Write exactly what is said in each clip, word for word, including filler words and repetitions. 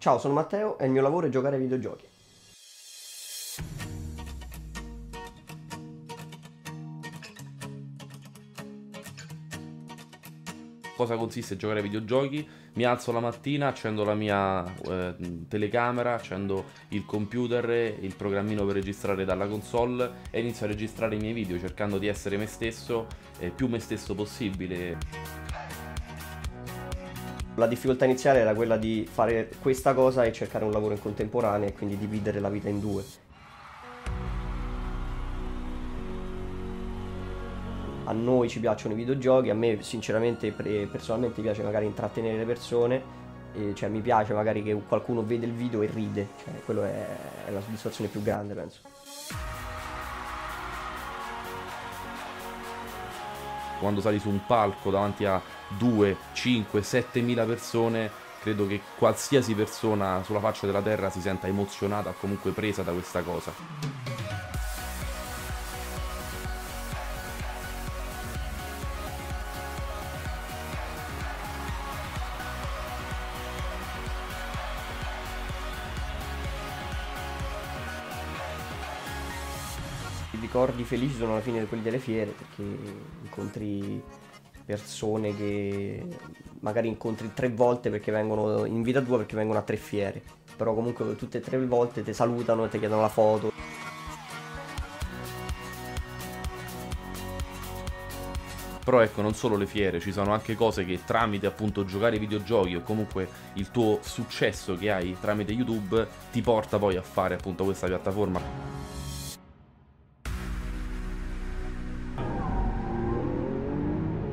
Ciao, sono Matteo e il mio lavoro è giocare ai videogiochi. Cosa consiste giocare ai videogiochi? Mi alzo la mattina, accendo la mia eh, telecamera, accendo il computer, il programmino per registrare dalla console e inizio a registrare i miei video cercando di essere me stesso, eh, più me stesso possibile. La difficoltà iniziale era quella di fare questa cosa e cercare un lavoro in contemporanea e quindi dividere la vita in due. A noi ci piacciono i videogiochi, a me sinceramente personalmente piace magari intrattenere le persone, e cioè mi piace magari che qualcuno vede il video e ride, cioè quello è la soddisfazione più grande, penso. Quando sali su un palco davanti a due, cinque, settemila persone, credo che qualsiasi persona sulla faccia della terra si senta emozionata o comunque presa da questa cosa. I ricordi felici sono alla fine quelli delle fiere, perché incontri persone che magari incontri tre volte perché vengono in vita tua, perché vengono a tre fiere, però comunque tutte e tre volte ti salutano e ti chiedono la foto. Però ecco, non solo le fiere, ci sono anche cose che tramite appunto giocare ai videogiochi o comunque il tuo successo che hai tramite YouTube ti porta poi a fare appunto questa piattaforma.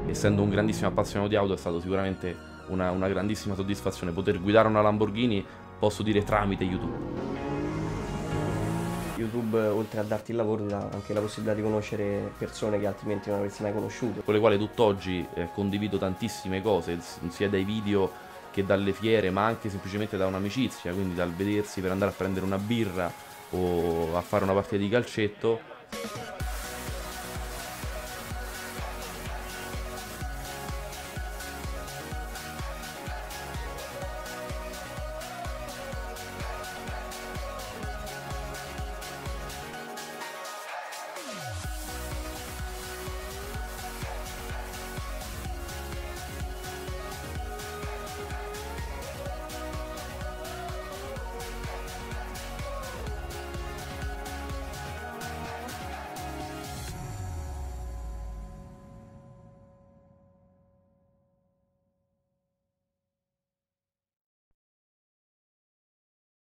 Essendo un grandissimo appassionato di auto è stato sicuramente una, una grandissima soddisfazione poter guidare una Lamborghini, posso dire, tramite YouTube. YouTube, oltre a darti il lavoro, dà anche la possibilità di conoscere persone che altrimenti non avresti mai conosciuto. Con le quali tutt'oggi eh, condivido tantissime cose, sia dai video che dalle fiere, ma anche semplicemente da un'amicizia, quindi dal vedersi per andare a prendere una birra o a fare una partita di calcetto.